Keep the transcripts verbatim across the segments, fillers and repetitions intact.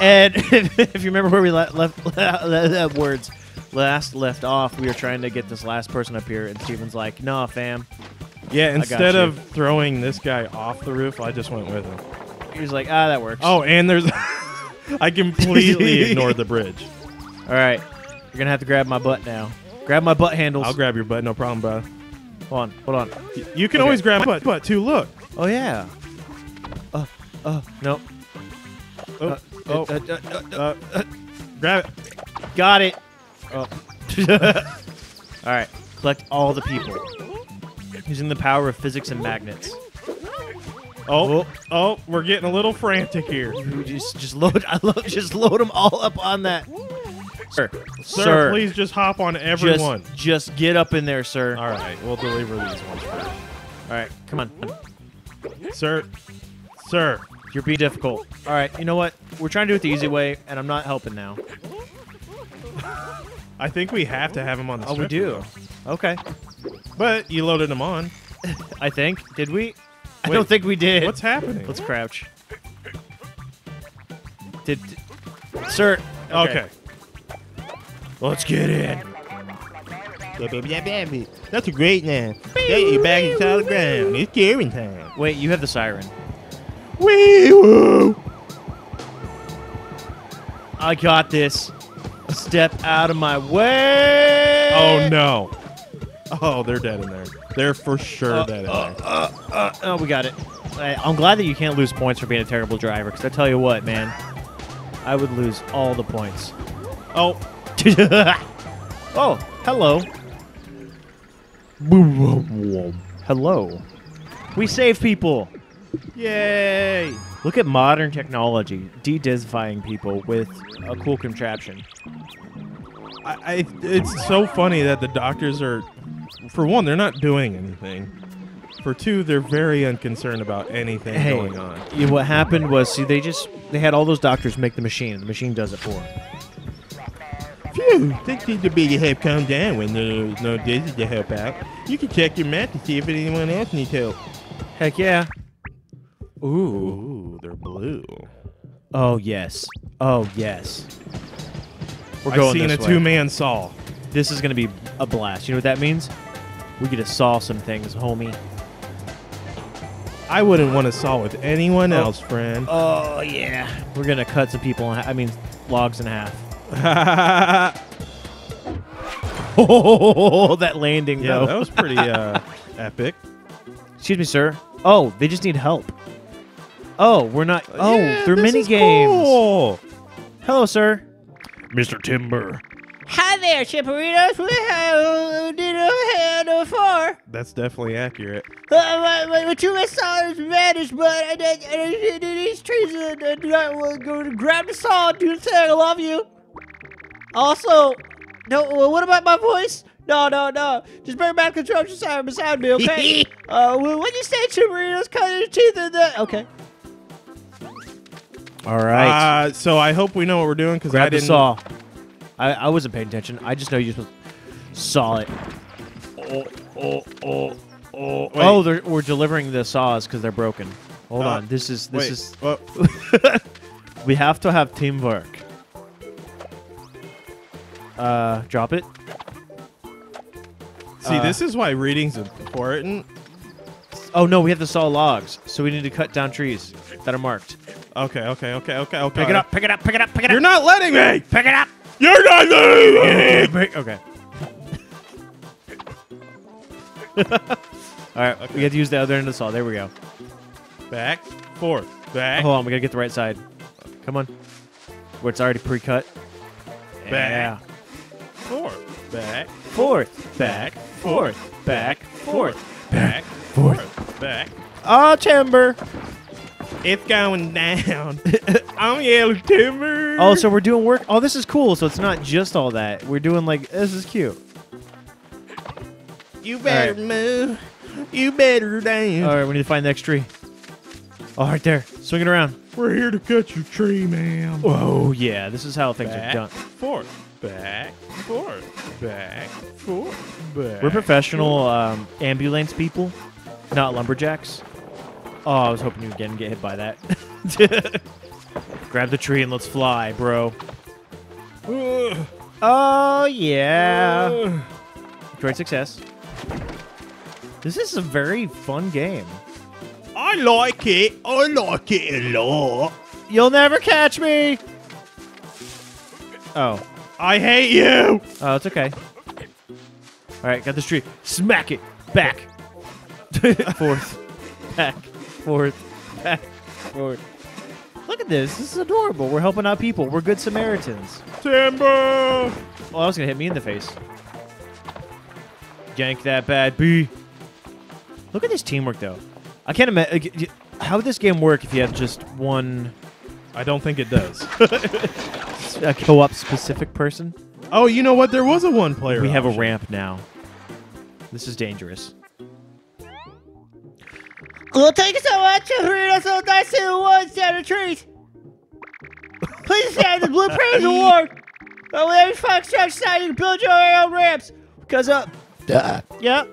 And if you remember where we left, left words last left off, we were trying to get this last person up here, and Steven's like, "Nah, fam." Yeah, instead of throwing this guy off the roof, I just went with him. He was like, "Ah, that works." Oh, and there's, I completely ignored the bridge. All right, you're gonna have to grab my butt now. Grab my butt handles. I'll grab your butt, no problem, bro. Hold on, hold on. Y you can okay. always grab butt, butt too. Look. Oh yeah. Uh, uh, no. Oh, uh, oh. Uh, uh, uh, uh, uh, uh, grab it. Got it. Oh. All right, collect all the people. Using the power of physics and magnets. Oh, oh, we're getting a little frantic here. Just, just load, I load, just load them all up on that. Sir, sir, sir, please just hop on everyone. Just, just get up in there, sir. All right, we'll deliver these ones first. All right, come on, sir, sir. You're being difficult. All right, you know what? We're trying to do it the easy way, and I'm not helping now. I think we have to have him on the. Oh, we do. Though. Okay. But you loaded him on. I think. Did we? I Wait, don't think we did. What's happening? Let's crouch. Did, did sir? Okay. okay. Let's get in. That's a great name. Get your back inside the ground. It's carrying time. Wait, you have the siren. Wee woo! I got this. Step out of my way. Oh no. Oh, they're dead in there. They're for sure uh, dead in uh, there. Uh, uh, uh, oh, we got it. I, I'm glad that you can't lose points for being a terrible driver, because I tell you what, man. I would lose all the points. Oh. Oh, hello. Hello. We save people. Yay. Look at modern technology de-disifying people with a cool contraption. I, I, it's so funny that the doctors are... For one, they're not doing anything. For two, they're very unconcerned about anything hey, going on. What happened was, see, they just they had all those doctors make the machine, and the machine does it for them. Phew, this seems to be to help calm down when there's no dizzy to help out. You can check your map to see if anyone else needs help. Heck yeah. Ooh. Ooh, they're blue. Oh, yes. Oh, yes. We're going I've seen this a two-man saw. This is going to be a blast. You know what that means? We get to saw some things, homie. I wouldn't want to saw with anyone oh. else, friend. Oh, yeah. We're going to cut some people, in I mean, logs in half. Oh, that landing, yeah, though. That was pretty uh, epic. Excuse me, sir. Oh, they just need help. Oh, we're not... Oh, yeah, they're mini games. Cool. Hello, sir. Mister Timber. Hi there, Chipperitos. We have did before. That's definitely accurate. Uh, what you saw is vanish, but these trees do not go to grab the saw. Do the thing. I love you. Also, no. What about my voice? No, no, no. Just bring back control beside beside me, okay? uh, when you say Chipperitos, cut your teeth in the. Okay. All right. Uh, so I hope we know what we're doing because I didn't. The saw. I, I wasn't paying attention. I just know you just saw it. Oh, oh, oh, oh. Wait. Oh, we're delivering the saws because they're broken. Hold uh, on. This is this wait. is. Well. We have to have teamwork. Uh, drop it. See, uh, this is why reading's important. Oh no, we have to saw logs, so we need to cut down trees that are marked. Okay, okay, okay, okay, okay. Pick it up! Pick it up! Pick it up! Pick it up! You're not letting me! Pick it up! You're not letting me! Okay. All right, okay. We have to use the other end of the saw. There we go. Back, forth, back. Hold on, we gotta get the right side. Come on. Where it's already pre-cut. Back, yeah. forth, back, forth, back, forth, back, forth, back, forth, back. Ah, timber. It's going down. I'm Yellow Timber. Oh, so we're doing work. Oh, this is cool. So it's not just all that. We're doing like, this is cute. You better right. move. You better dance. All right, we need to find the next tree. Oh, right there. Swing it around. We're here to cut your tree, man. Oh, yeah. This is how things back, are done. Forth, back, forth, back, forth, back. We're professional um, ambulance people, not lumberjacks. Oh, I was hoping you again get hit by that. Grab the tree and let's fly, bro. Uh, oh, yeah. Uh, Great success. This is a very fun game. I like it. I like it a lot. You'll never catch me. Oh. I hate you. Oh, it's okay. All right, got this tree. Smack it. Back. Forth. Back. Forth. Back. Forth. Look at this. This is adorable. We're helping out people. We're good Samaritans. Timber! Oh, that was going to hit me in the face. Yank that bad bee. Look at this teamwork, though. I can't imagine. How would this game work if you have just one? I don't think it does. A co-op specific person? Oh, you know what? There was a one-player. We option. Have a ramp now. This is dangerous. Well, thank you so much for bringing us all nice to one stand of trees. Please stand the Blue Praise Award. But with every Foxtrot sign, you can build your own ramps. Because up. Uh, yeah.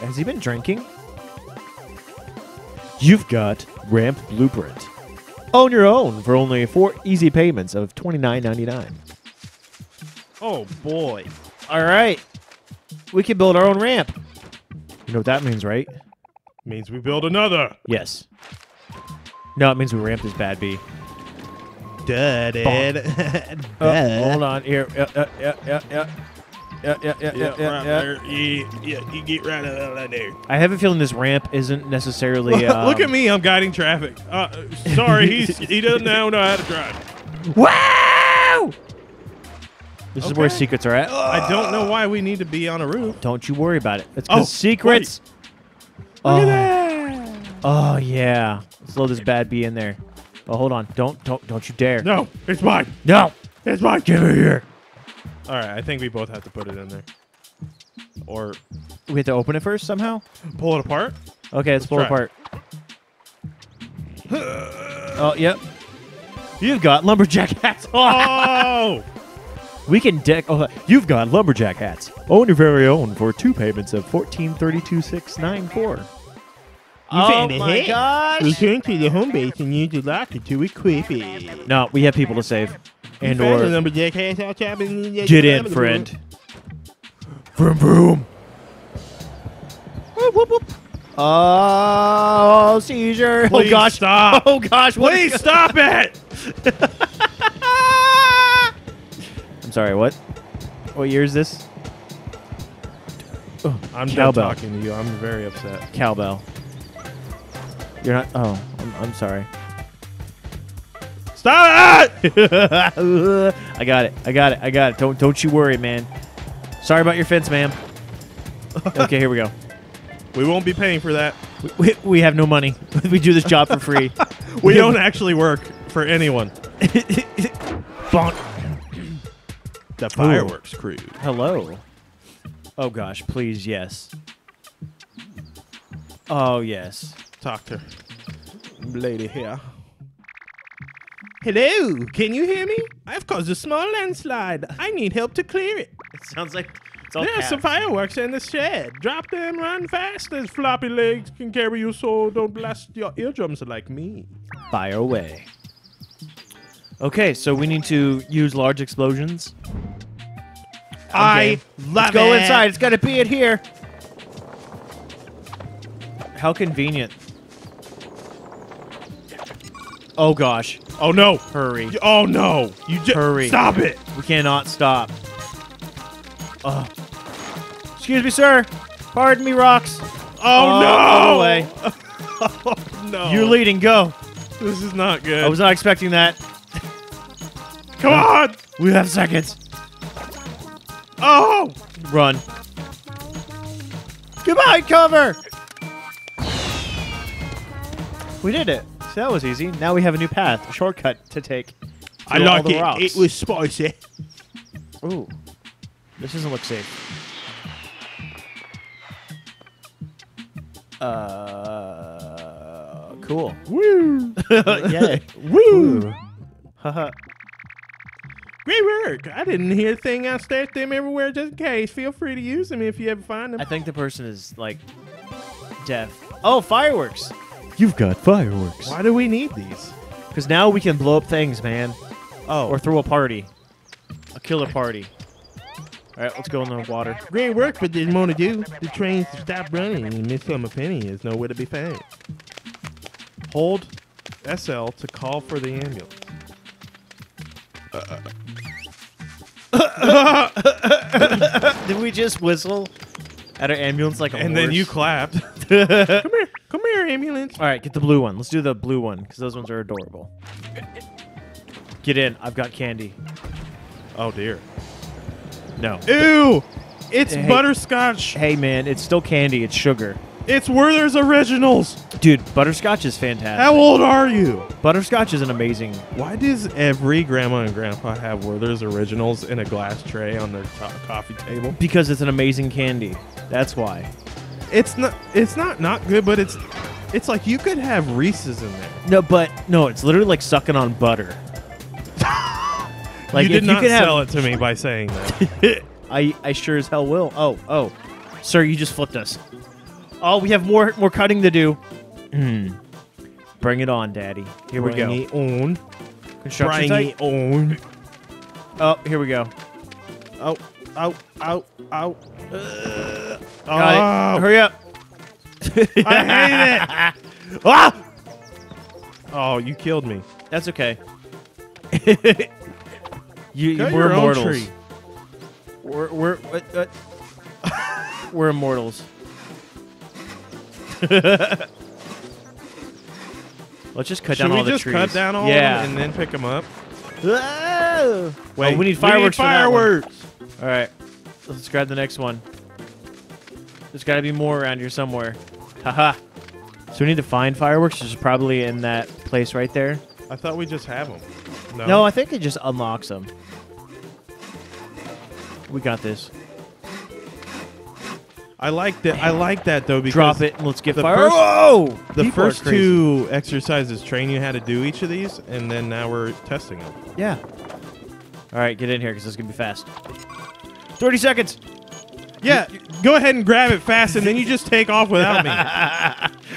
Has he been drinking? You've got Ramp Blueprint. Own your own for only four easy payments of twenty-nine ninety-nine. Oh, boy. All right. We can build our own ramp. You know what that means, right? Means we build another. Yes. No, it means we ramp this bad bee. Duh, dude. Duh. Oh, hold on. Here. Yeah, yeah, yeah, yeah. Yeah, yeah, yeah, yeah, yeah, yeah, right yeah. yeah. You get right out of there. I have a feeling this ramp isn't necessarily... Um... Look at me. I'm guiding traffic. Uh, sorry. he's, he doesn't now know how to drive. Wow! This okay. is where secrets are at. I don't know why we need to be on a roof. Don't you worry about it. It's because oh, secrets... Wait. Look oh. at that. Oh yeah. Let's load this bad bee in there. Oh hold on. Don't don't don't you dare. No, it's mine. No. It's mine. Give it here. Alright, I think we both have to put it in there. Or we have to open it first somehow? Pull it apart? Okay, let's, let's pull it apart. Oh yep. You've got lumberjack hats. Oh we can deck oh you've got lumberjack hats. Own your very own for two payments of fourteen thirty-two six nine four. Oh my hit. gosh! Return to the home base and use the locker to equip it. No, we have people to save. And you or lumberjack hats out get in, friend. Vroom vroom. Whoop, whoop, whoop. Oh seizure! Please oh gosh! Stop! Oh gosh! Please stop it! Sorry, what? What year is this? Oh, I'm done talking to you. I'm very upset. Cowbell. You're not... Oh, I'm, I'm sorry. Stop it! I got it. I got it. I got it. Don't don't you worry, man. Sorry about your fence, ma'am. Okay, here we go. We won't be paying for that. We, we, we have no money. We do this job for free. we, we don't actually work for anyone. Bonk. The fireworks Ooh. crew. Hello. Oh, gosh. Please, yes. Oh, yes. Talk to lady here. Hello. Can you hear me? I've caused a small landslide. I need help to clear it. It sounds like it's all There's some fireworks in the shed. Drop them, run fast as floppy legs can carry you so don't blast your eardrums like me. Fire away. Okay, so we need to use large explosions. Okay. I love Let's go it. Go inside. It's got to be it here. How convenient. Oh, gosh. Oh, no. Hurry. Oh, no. You just Hurry. Stop it. We cannot stop. Uh. Excuse me, sir. Pardon me, rocks. Oh, oh no. Away. oh, no. You're leading. Go. This is not good. I was not expecting that. Come on! We have seconds. Oh! Run. Goodbye, cover! We did it. So that was easy. Now we have a new path, a shortcut to take. I like it. Rocks. It was spicy. Ooh. This doesn't look safe. Uh. Cool. Woo! Yay. Woo! Haha. Great work! I didn't hear a thing. I stashed them everywhere just in case. Feel free to use them if you ever find them. I think the person is, like, deaf. Oh, fireworks! You've got fireworks. Why do we need these? Because now we can blow up things, man. Oh. Or throw a party. A killer party. All right, let's go in the water. Great work, but didn't want to do. The trains stopped running, and Miss Summer Penny is nowhere to be found. Hold S L to call for the ambulance. Uh-uh. Did we just whistle at our ambulance like a and horse? Then you clapped. Come here. Come here, ambulance. All right, get the blue one. Let's do the blue one, because those ones are adorable. Get in. I've got candy. Oh, dear. No. Ew! It's hey, butterscotch. Hey, man, it's still candy. It's sugar. It's Werther's Originals. Dude, butterscotch is fantastic. How old are you? Butterscotch is an amazing... Why does every grandma and grandpa have Werther's Originals in a glass tray on their top coffee table? Because it's an amazing candy. That's why. It's not It's not not good, but it's it's like you could have Reese's in there. No, but... No, it's literally like sucking on butter. Like you did not you sell have... it to me by saying that. I, I sure as hell will. Oh, oh. Sir, you just flipped us. Oh, we have more more cutting to do. Mm. Bring it on, Daddy. Here Bring we go. Bring it on. Construction Bring site. it on. Oh, here we go. Oh, oh, oh, oh. Uh, Got oh. it. Hurry up. I hate it. Ah! Oh, you killed me. That's okay. You, we're immortals. We're we're uh, uh, we're immortals. Let's just cut Should down all the trees. Should we just cut down all yeah. of them and then pick them up? Whoa. Wait, oh, we need fireworks. We need fireworks. For that one. All right, let's grab the next one. There's got to be more around here somewhere. Haha. So we need to find fireworks, which is probably in that place right there. I thought we just have them. No. no, I think it just unlocks them. We got this. I like that. I like that though. Because drop it and let's get fire. First, Whoa! The People first two exercises train you how to do each of these, and then now we're testing them. Yeah. All right, get in here because this is gonna be fast. Thirty seconds. Yeah, you, go ahead and grab it fast, and then you just take off without me.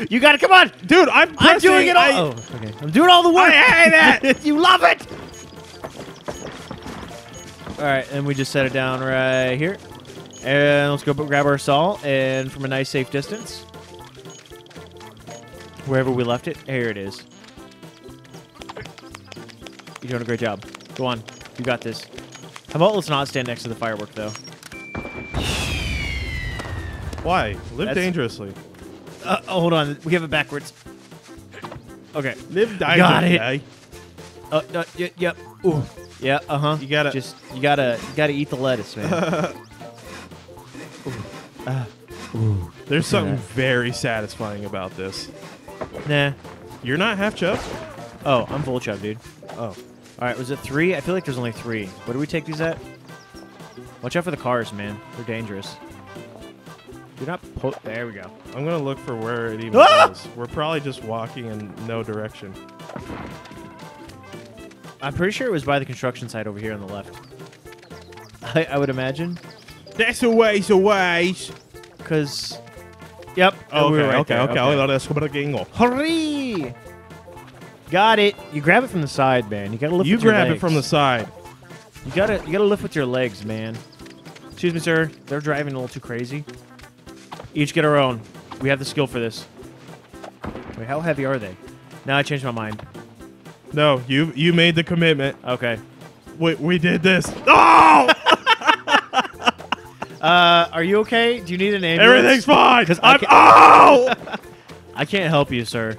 You gotta come on, dude. I'm pressing, I'm doing it all. I, oh, okay. I'm doing all the work. I hate it. You love it. All right, and we just set it down right here, and let's go grab our saw, and from a nice safe distance, wherever we left it. Here it is. You're doing a great job. Go on, you got this. How about let's not stand next to the firework though. Why? Live That's, dangerously. Uh, oh, hold on. We have it backwards. Okay. Live dangerously. Got it. Uh, uh, yep. Yeah, yeah. Ooh. Yeah. Uh huh. You gotta. Just. You gotta. You gotta eat the lettuce, man. Ooh. Uh, ooh. There's something very satisfying about this. Nah. You're not half chub. Oh, I'm full chub, dude. Oh. All right. Was it three? I feel like there's only three. What do we take these at? Watch out for the cars, man. They're dangerous. Do not po There we go. I'm going to look for where it even ah! is. We're probably just walking in no direction. I'm pretty sure it was by the construction site over here on the left. I, I would imagine. That's a ways a ways. Because... Yep. Oh, okay, we were right okay, there. okay, okay, okay. Hurry! Got it. You grab it from the side, man. You got to lift you with your legs. You grab it from the side. You got to you gotta lift with your legs, man. Excuse me, sir. They're driving a little too crazy. Each get our own. We have the skill for this. Wait, how heavy are they? Now I changed my mind. No, you you made the commitment. Okay. Wait, we did this. Oh! uh, are you okay? Do you need an ambulance? Everything's fine. Cause I'm, I can't, oh! I can't help you, sir.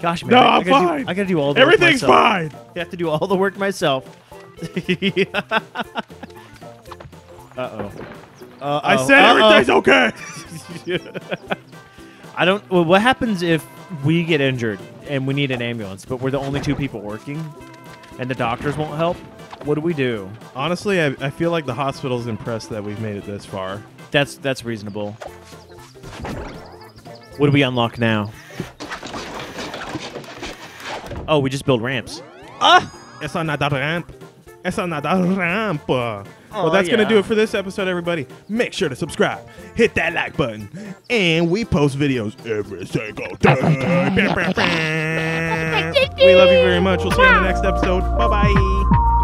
Gosh, man. No, I, I'm I gotta fine. Do, I gotta do all the Everything's work Everything's fine. I have to do all the work myself. Uh-oh. Uh-oh. I said Uh-oh. everything's okay. I don't. Well, what happens if we get injured and we need an ambulance, but we're the only two people working, and the doctors won't help? What do we do? Honestly, I, I feel like the hospital's impressed that we've made it this far. That's that's reasonable. What do we unlock now? Oh, we just build ramps. Ah, it's another ramp. It's another ramp. Aww, well, that's yeah. going to do it for this episode, everybody. Make sure to subscribe, hit that like button, and we post videos every single day. We love you very much. We'll see you on the next episode. Bye-bye.